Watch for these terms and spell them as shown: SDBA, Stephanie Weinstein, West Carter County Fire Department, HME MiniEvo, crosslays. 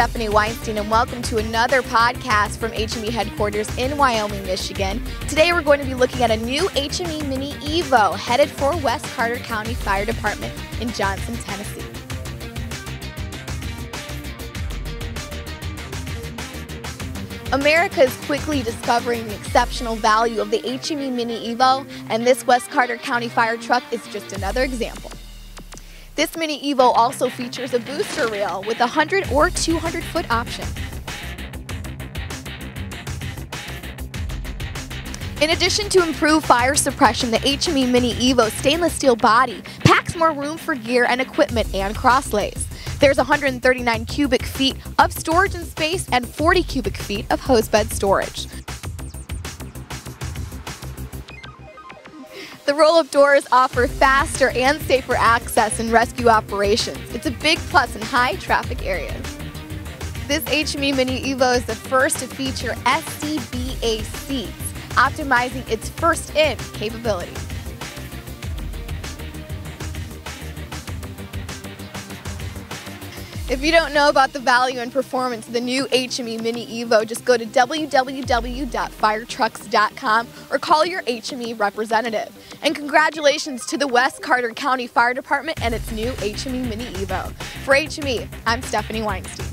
Stephanie Weinstein, and welcome to another podcast from HME headquarters in Wyoming, Michigan. Today we're going to be looking at a new HME MiniEvo headed for West Carter County Fire Department in Johnson, Tennessee. America is quickly discovering the exceptional value of the HME MiniEvo, and this West Carter County Fire Truck is just another example. This MiniEvo also features a booster reel with 100 or 200 foot option. In addition to improved fire suppression, the HME MiniEvo stainless steel body packs more room for gear and equipment and crosslays. There's 139 cubic feet of storage and space and 40 cubic feet of hosebed storage. The roll-up doors offer faster and safer access in rescue operations. It's a big plus in high traffic areas. This HME MiniEvo is the first to feature SDBA seats, optimizing its first-in capability. If you don't know about the value and performance of the new HME MiniEvo, just go to www.firetrucks.com or call your HME representative. And congratulations to the West Carter County Fire Department and its new HME MiniEvo. For HME, I'm Stephanie Weinstein.